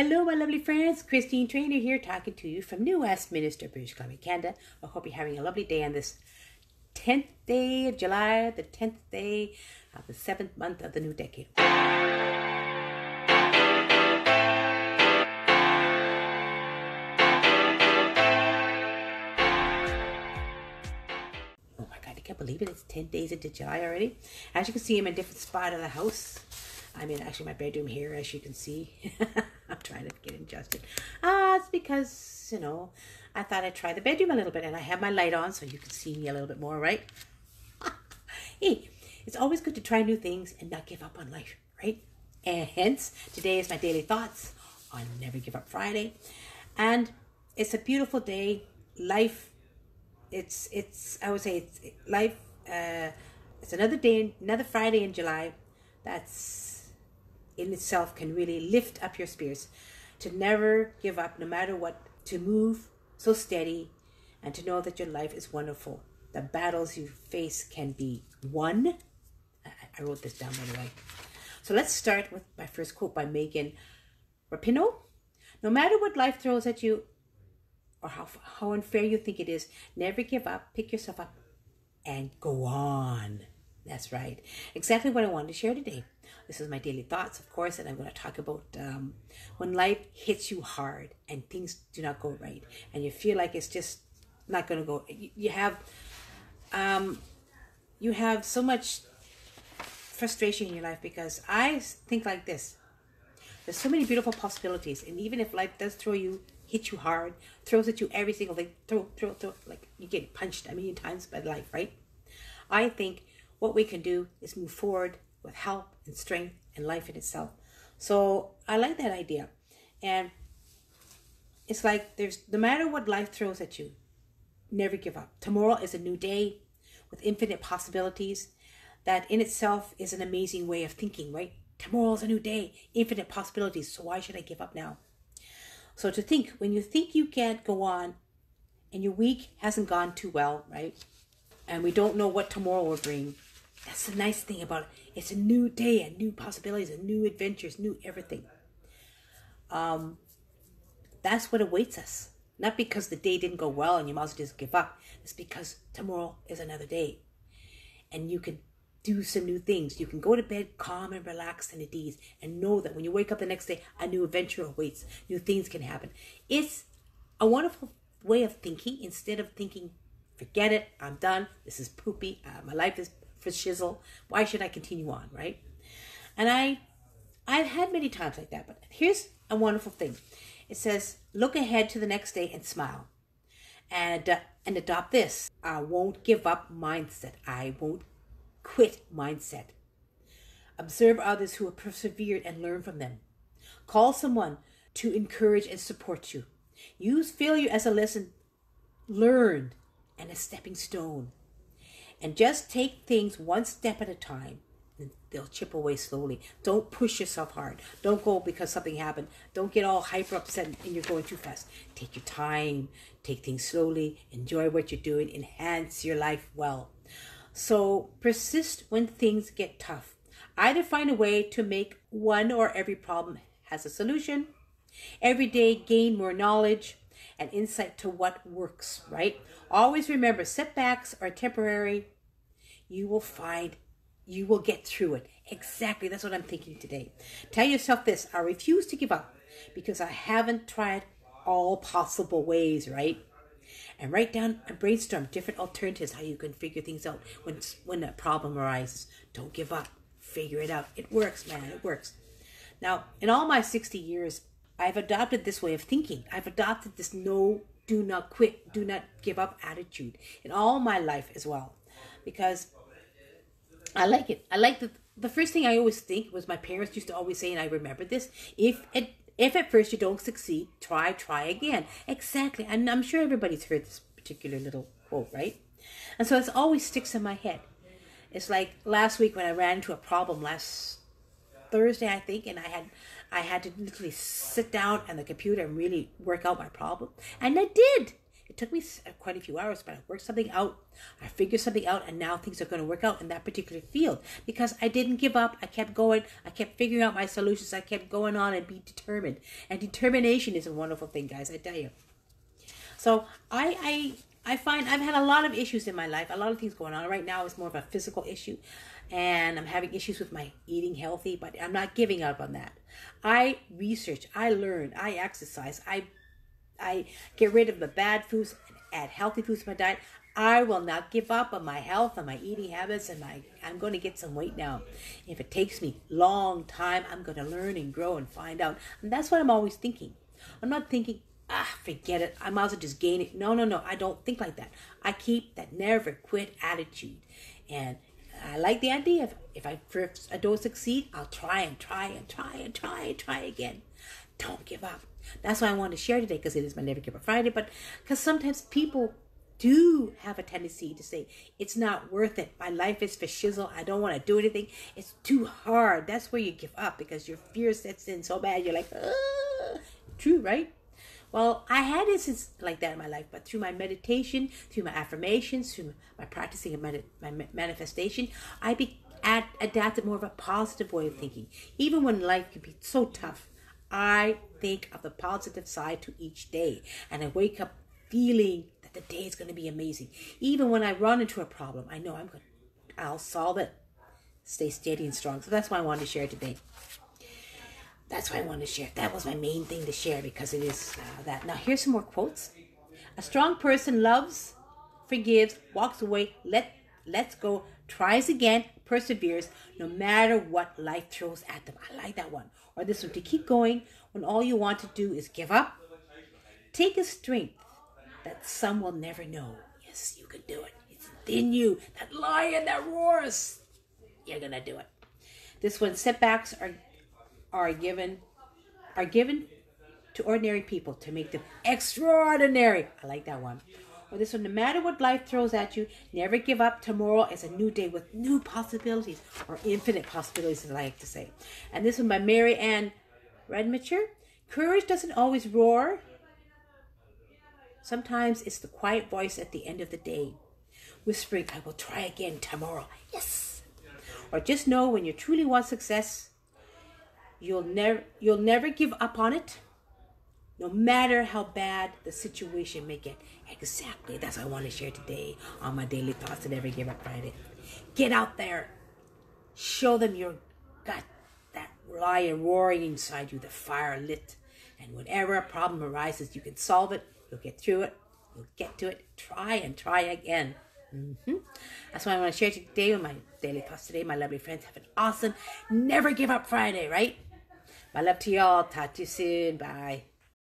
Hello, my lovely friends. Christine Trainor here, talking to you from New Westminster, British Columbia, Canada. I hope you're having a lovely day on this 10th day of July, the 10th day of the 7th month of the new decade. Oh my God, I can't believe it. It's 10 days into July already. As you can see, I'm in a different spot of the house. I'm in actually my bedroom here, as you can see. I'm trying to get adjusted. It's because, you know, I thought I'd try the bedroom a little bit, and I have my light on so you can see me a little bit more, right? Hey, it's always good to try new things and not give up on life, right? And hence, today is my daily thoughts on Never Give Up Friday. And it's a beautiful day. Life, it's another day, another Friday in July. That's in itself can really lift up your spirits, to never give up no matter what, to move so steady, and to know that your life is wonderful. The battles you face can be won. I wrote this down, by the way. So let's start with my first quote by Megan Rapinoe. No matter what life throws at you, or how unfair you think it is, never give up, pick yourself up, and go on. That's right. Exactly what I wanted to share today. This is my daily thoughts, of course, and I'm going to talk about when life hits you hard and things do not go right and you feel like it's just not going to go. You have so much frustration in your life, because I think like this. There's so many beautiful possibilities, and even if life does hit you hard, throws at you every single thing, throw, like you get punched a million times by life, right? I think what we can do is move forward with help and strength and life in itself. So I like that idea. And it's like, no matter what life throws at you, never give up. Tomorrow is a new day with infinite possibilities. That in itself is an amazing way of thinking, right? Tomorrow is a new day, infinite possibilities. So why should I give up now? So to think, when you think you can't go on and your week hasn't gone too well, right? And we don't know what tomorrow will bring. That's the nice thing about it. It's a new day and new possibilities and new adventures, new everything. That's what awaits us. Not because the day didn't go well and you might as well just give up. It's because tomorrow is another day. And you can do some new things. You can go to bed calm and relaxed and at ease, and know that when you wake up the next day, a new adventure awaits. New things can happen. It's a wonderful way of thinking, instead of thinking, forget it, I'm done, this is poopy, my life is for shizzle, why should I continue on, right? And I've had many times like that, but here's a wonderful thing. It says, look ahead to the next day and smile, and adopt this I won't give up mindset, I won't quit mindset. Observe others who have persevered and learn from them. Call someone to encourage and support you. Use failure as a lesson learned and a stepping stone. And just take things one step at a time. And they'll chip away slowly. Don't push yourself hard. Don't go because something happened. Don't get all hyper upset and you're going too fast. Take your time. Take things slowly. Enjoy what you're doing. Enhance your life well. So persist when things get tough. Either find a way to make one or every problem has a solution. Every day gain more knowledge and insight to what works, right? Always remember, setbacks are temporary. You will get through it. Exactly, that's what I'm thinking today. Tell yourself this, I refuse to give up because I haven't tried all possible ways, right? And write down and brainstorm different alternatives, how you can figure things out when a problem arises. Don't give up, figure it out. It works, man, it works. Now, in all my 60 years, I've adopted this way of thinking. I've adopted this do not quit, do not give up attitude in all my life as well, because I like it. I like the first thing I always think was, my parents used to always say, and I remember this, if at first you don't succeed, try again. Exactly. And I'm sure everybody's heard this particular little quote, right? And so it always sticks in my head. It's like last week when I ran into a problem last Thursday, I think, and I had to literally sit down on the computer and really work out my problem. And I did. It took me quite a few hours, but I worked something out. I figured something out, and now things are going to work out in that particular field because I didn't give up. I kept going. I kept figuring out my solutions. I kept going on and being determined. And determination is a wonderful thing, guys, I tell you. So I find I've had a lot of issues in my life, a lot of things going on. Right now it's more of a physical issue, and I'm having issues with my eating healthy, but I'm not giving up on that. I research, I learn, I exercise, I get rid of the bad foods and add healthy foods to my diet. I will not give up on my health and my eating habits, and I'm going to get some weight down. If it takes me a long time, I'm going to learn and grow and find out. And that's what I'm always thinking. I'm not thinking, forget it, I might as well just gain it. No, I don't think like that. I keep that never quit attitude. And I like the idea of if I don't succeed, I'll try again. Don't give up. That's why I wanted to share today, because it is my Never Give Up Friday, but because sometimes people do have a tendency to say, it's not worth it, my life is for shizzle, I don't want to do anything, it's too hard. That's where you give up, because your fear sets in so bad, you're like, ah. True, right? Well, I had instances like that in my life, but through my meditation, through my affirmations, through my practicing of my manifestation, I adapted more of a positive way of thinking. Even when life can be so tough, I think of the positive side to each day, and I wake up feeling that the day is going to be amazing. Even when I run into a problem, I know I'll solve it. Stay steady and strong. So that's why I wanted to share today. That's why I wanted to share. That was my main thing to share, because it is that. Now, here's some more quotes. A strong person loves, forgives, walks away, lets go, tries again, perseveres, no matter what life throws at them. I like that one. Or this one, to keep going when all you want to do is give up. Take a strength that some will never know. Yes, you can do it. It's within you. That lion that roars. You're going to do it. This one, setbacks are given to ordinary people to make them extraordinary. I like that one. Or this one, no matter what life throws at you, never give up. Tomorrow is a new day with new possibilities, or infinite possibilities, as I like to say. And this one by Mary Ann Redmacher. Courage doesn't always roar. Sometimes it's the quiet voice at the end of the day, whispering, I will try again tomorrow. Yes. Or just know when you truly want success, you'll never give up on it, no matter how bad the situation may get. Exactly. That's what I want to share today on my Daily Thoughts to Never Give Up Friday. Get out there. Show them your gut, that lion roaring inside you, the fire lit. And whenever a problem arises, you can solve it. You'll get through it. You'll get to it. Try and try again. That's what I want to share today with my Daily Thoughts today. My lovely friends, have an awesome Never Give Up Friday, right? My love to y'all. Talk to you soon. Bye.